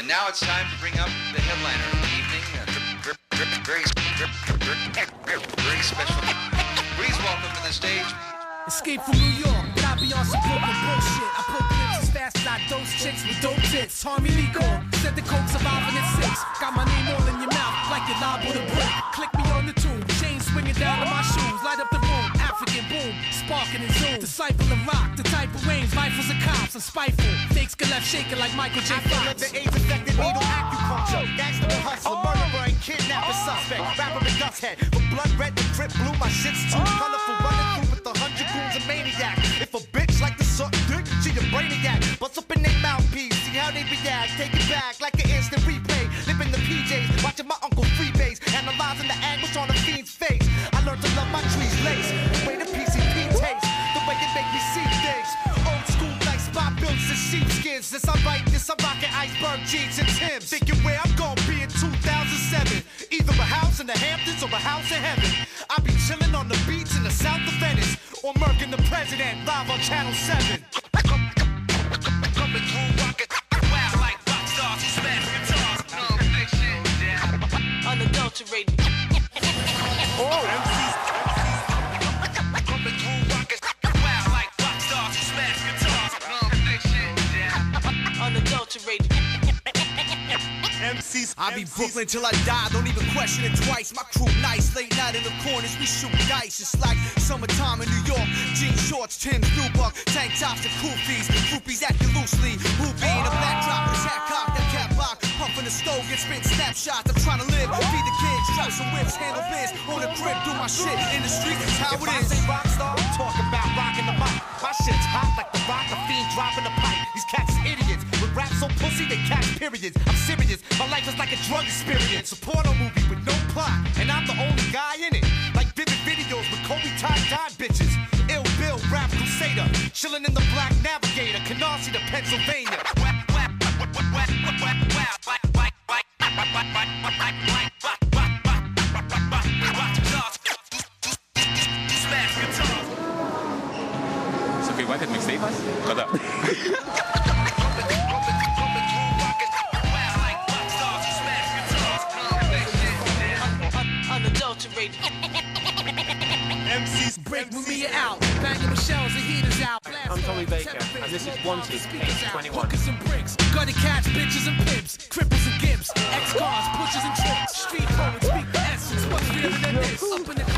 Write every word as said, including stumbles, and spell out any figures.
And now it's time to bring up the headliner of the evening. Very, very, very special. Please welcome to the stage. Escape from New York, but I be on some Brooklyn bullshit. I pull clips as fast as I dose chicks with dope tits. Tommy Baker said the coke surviving at six. Got my name all in your mouth like you're liable to break. Click me on the tube, chain swinging down to my shoes. Light up the room, African boom, sparking and zoom. Disciple and rock, the type of wings, rifles and cops and spiteful. Fakes get left shaking like Michael J. Fox. I let the AIDS affected needle acupuncture. Gangster and hustler, murderer and kidnapper suspect. Rapper and dust head, with blood red and drip blue. My shit's too colorful, running through with the hundred. A maniac. If a bitch like to suck dick, she a brainiac. Bust up in their mouthpiece, see how they react. Take it back like an instant replay. Living the P Js, watching my uncle freebase, analyzing the anguish on the fiend's face. I learned to love my trees lace, the way the P C P tastes, the way it make me see things. Old school like spot builds and sheepskins. Since I write this, I'm rocking iceberg jeans and Timbs. Thinking where I'm gonna be in two thousand seven. Either a house in the Hamptons or a house in heaven. I be chilling on the beach in the south of Venice. Or murking the president live on Channel seven. Coming through rocket, wow, like rock stars who smash guitars. No fiction, yeah. Unadulterated. Oh, M Cs. Coming through rocket, wow, like rock stars who smash guitars. No fiction, yeah. Unadulterated. M Cs, I be Brooklyn till I die, don't even question it twice. My crew nice, late night in the corners, we shoot dice. It's like summertime in New York. Jean shorts, Tim's, Nubuck, tank tops and koofies. Groupies acting loosely, Ruby in a black drop, a cat cock, that cat box. Pumping the stove, get spit snapshots. I'm trying to live, feed the kids, drop some whips, handle biz. On the grip, do my shit, in the streets, it's how it is. If I say rock star, I'm talking about rocking the mic. My shit's hot like the rock, a fiend dropping the pipe. These cats are idiots. Rap so pussy they catch periods. I'm serious, my life is like a drug experience. A porno movie with no plot, and I'm the only guy in it. Like vivid videos with Kobe tie-dye bitches. Ill Bill, rap crusader, chillin' in the black navigator, Canarsie to Pennsylvania. So we wanted to save us? Got up. M Cs break when we are out. Banging Michelle's and heaters out. I'm Tommy Baker, and this is Wanted eight twenty-one. Hookers and bricks, gutty cats, bitches and pimps, cripples and gimps, ex-cars, pushers and tricks, street poets speak the essence. What's real in this? Up in the